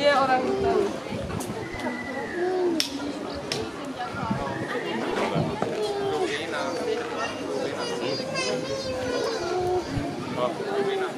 Yeah, orang tahu. Rubina.